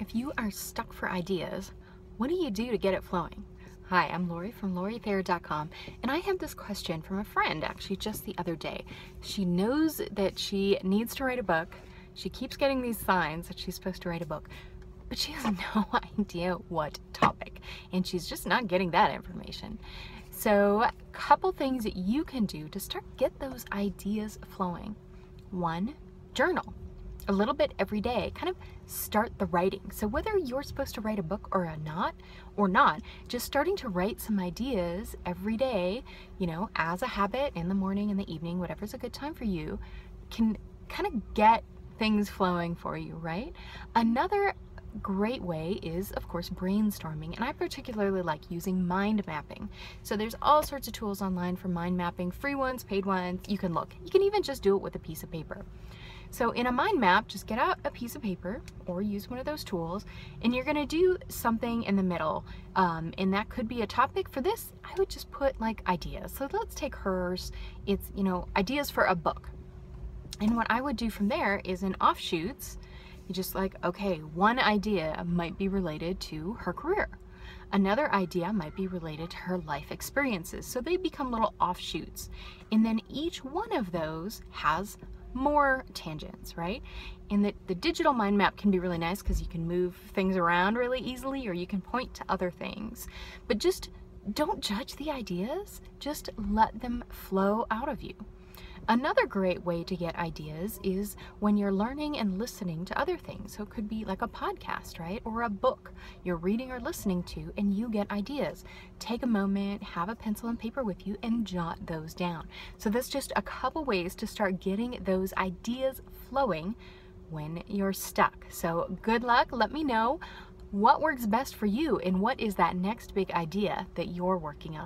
If you are stuck for ideas, what do you do to get it flowing? Hi, I'm Lori from LoriThayer.com, and I had this question from a friend actually just the other day. She knows that she needs to write a book. She keeps getting these signs that she's supposed to write a book, but she has no idea what topic, and she's just not getting that information. So a couple things that you can do to start get those ideas flowing. One, journal. A little bit every day, kind of start the writing. So whether you're supposed to write a book or not, just starting to write some ideas every day, you know, as a habit in the morning, in the evening, whatever's a good time for you, can kind of get things flowing for you, right? Another great way is, of course, brainstorming, and I particularly like using mind mapping. So there's all sorts of tools online for mind mapping, free ones, paid ones. You can look. You can even just do it with a piece of paper. So in a mind map, just get out a piece of paper or use one of those tools, and you're gonna do something in the middle, and that could be a topic. For this, I would just put like ideas. So let's take hers. It's, you know, ideas for a book. And what I would do from there is in offshoots, you just like, okay, one idea might be related to her career. Another idea might be related to her life experiences. So they become little offshoots. And then each one of those has more tangents, right? And the digital mind map can be really nice because you can move things around really easily, or you can point to other things. But just don't judge the ideas, just let them flow out of you. Another great way to get ideas is when you're learning and listening to other things. So it could be like a podcast, right? Or a book you're reading or listening to, and you get ideas. Take a moment, have a pencil and paper with you, and jot those down. So that's just a couple ways to start getting those ideas flowing when you're stuck. So good luck. Let me know what works best for you and what is that next big idea that you're working on.